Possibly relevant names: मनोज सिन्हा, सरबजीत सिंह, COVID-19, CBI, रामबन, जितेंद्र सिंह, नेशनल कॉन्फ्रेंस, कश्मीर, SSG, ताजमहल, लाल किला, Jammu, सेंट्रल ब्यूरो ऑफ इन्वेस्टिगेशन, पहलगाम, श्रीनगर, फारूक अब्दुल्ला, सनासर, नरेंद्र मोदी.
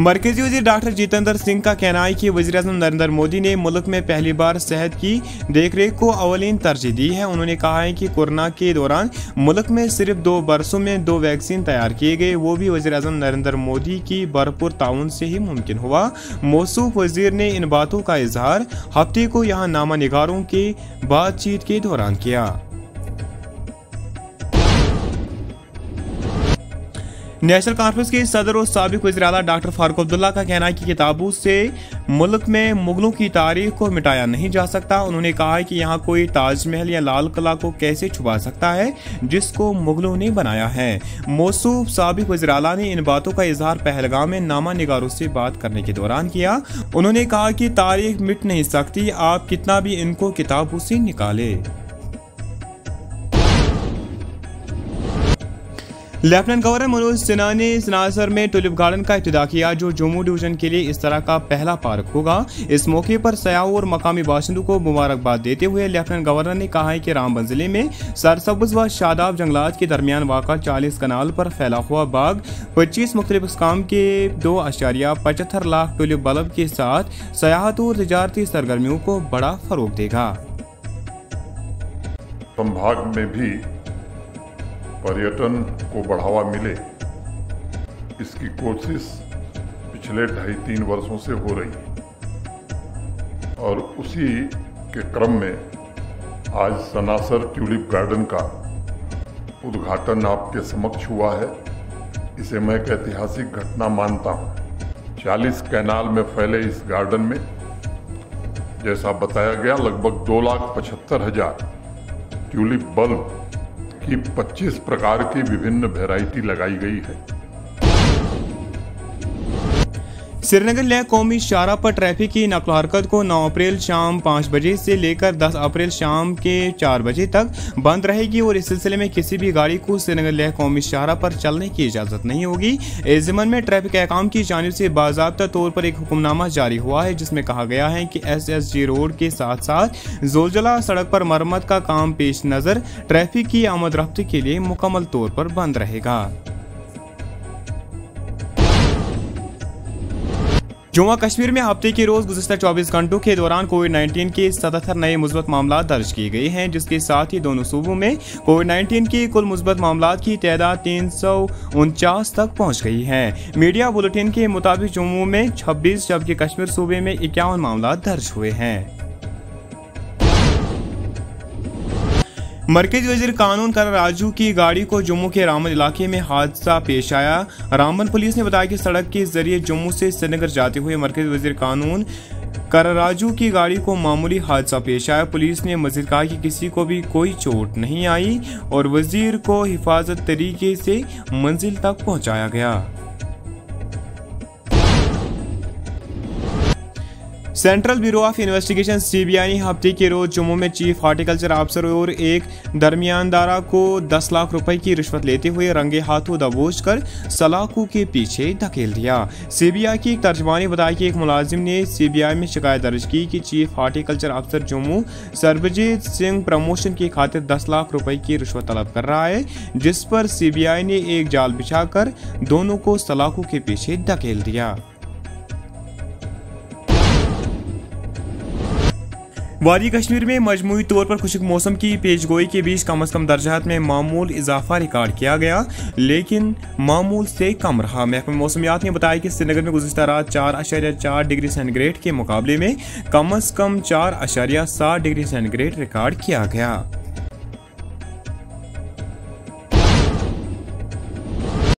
मरकजी वज़ीर डॉक्टर जितेंद्र सिंह का कहना है कि वज़ीर आज़म नरेंद्र मोदी ने मुल्क में पहली बार सेहत की देखरेख को अवलीन तरजीह दी है। उन्होंने कहा है कि कोरोना के दौरान मुल्क में सिर्फ 2 बरसों में 2 वैक्सीन तैयार किए गए, वो भी वज़ीर आज़म नरेंद्र मोदी की भरपूर ताउन से ही मुमकिन हुआ। मौसूफ वज़ीर ने इन बातों का इजहार हफ्ते को यहाँ नामा निगारों के बातचीत के दौरान किया। नेशनल कॉन्फ्रेंस के सदर और साबिक वज़ीर आला डॉक्टर फारूक अब्दुल्ला का कहना है कि किताबों से मुल्क में मुगलों की तारीख को मिटाया नहीं जा सकता। उन्होंने कहा है कि यहाँ कोई ताजमहल या लाल किला को कैसे छुपा सकता है जिसको मुगलों ने बनाया है। मौसूफ साबिक वज़ीर आला ने इन बातों का इजहार पहलगाम में नामा निगारों से बात करने के दौरान किया। उन्होंने कहा कि तारीख मिट नहीं सकती, आप कितना भी इनको किताबों से निकाले। लेफ्टिनेंट गवर्नर मनोज सिन्हा ने सनासर में टुलिप गार्डन का इब्तिदा किया, जो जम्मू डिवीजन के लिए इस तरह का पहला पार्क होगा। इस मौके पर सयाहों और मकामी बाशिंदों को मुबारकबाद देते हुए लेफ्टिनेंट गवर्नर ने कहा है कि रामबन जिले में सरसब्ज व शादाब जंगलात के दरमियान वाक़ा 40 कनाल पर फैला हुआ बाग 25 मुख्तलिफ अक़साम के 2.75 लाख टुलिप बल्ब के साथ सयाहत और तजारती सरगर्मियों को बड़ा फरोग देगा। संभाग में भी पर्यटन को बढ़ावा मिले, इसकी कोशिश पिछले 2.5-3 वर्षों से हो रही है और उसी के क्रम में आज सनासर ट्यूलिप गार्डन का उद्घाटन आपके समक्ष हुआ है। इसे मैं एक ऐतिहासिक घटना मानता हूँ। 40 कैनाल में फैले इस गार्डन में जैसा बताया गया लगभग 2,75,000 ट्यूलिप बल्ब 25 प्रकार की विभिन्न वैरायटी लगाई गई है। श्रीनगर ले कौमी शाहरा पर ट्रैफिक की नकल हरकत को 9 अप्रैल शाम 5 बजे से लेकर 10 अप्रैल शाम के 4 बजे तक बंद रहेगी और इस सिलसिले में किसी भी गाड़ी को श्रीनगर ले कौमी शाहरा पर चलने की इजाज़त नहीं होगी। इस ज़िम्मन में ट्रैफिक अहकाम की जानिब से बाज़ाब्ता तौर पर एक हुक्मनामा जारी हुआ है जिसमें कहा गया है कि SSG रोड के साथ साथ जोलजला सड़क पर मरम्मत का काम पेश नज़र ट्रैफिक की आमद रफ्त के लिए मुकम्मल तौर पर बंद रहेगा। जम्मू कश्मीर में हफ्ते के रोज गुज़िस्ता 24 घंटों के दौरान कोविड-19 के 77 नए मुस्बत मामला दर्ज किए गए हैं, जिसके साथ ही दोनों सूबों में कोविड-19 के कुल मुस्बत मामला की तादाद 349 तक पहुंच गई है। मीडिया बुलेटिन के मुताबिक जम्मू में 26 जबकि कश्मीर सूबे में 51 मामला दर्ज हुए हैं। मरकजी वज़ीर कानून कर राजू की गाड़ी को जम्मू के रामबन इलाके में हादसा पेश आया। रामबन पुलिस ने बताया कि सड़क के जरिए जम्मू से श्रीनगर जाते हुए मरकजी वज़ीर कानून कर राजू की गाड़ी को मामूली हादसा पेश आया। पुलिस ने मज़ीद कहा कि किसी को भी कोई चोट नहीं आई और वज़ीर को हिफाजत तरीके से मंजिल तक पहुँचाया गया। सेंट्रल ब्यूरो ऑफ इन्वेस्टिगेशन (CBI) ने हफ्ते के रोज जम्मू में चीफ हार्टिकल्चर ऑफिसर और एक दरमियानदारा को 10 लाख रुपए की रिश्वत लेते हुए रंगे हाथों दबोच कर सलाखों के पीछे धकेल दिया। CBI की एक तर्जमान ने बताया कि एक मुलाजिम ने CBI में शिकायत दर्ज की कि chief horticulture officer Jammu सरबजीत सिंह promotion की खातिर 10 लाख रुपए की रिश्वत तलब कर रहा है, जिस पर CBI ने एक जाल बिछा कर दोनों को सलाखों के पीछे धकेल दिया। वादी कश्मीर में मजमूई तौर पर खुशक मौसम की पेशगोई के बीच कम से कम दर्जात में मामूल इजाफा रिकॉर्ड किया गया, लेकिन मामूल से कम रहा। महकमे मौसमियात ने बताया कि श्रीनगर में गुज़िश्ता रात 4.4 डिग्री सेंटीग्रेड के मुकाबले में कम से कम 4.7 डिग्री सेंटीग्रेड रिकॉर्ड किया गया।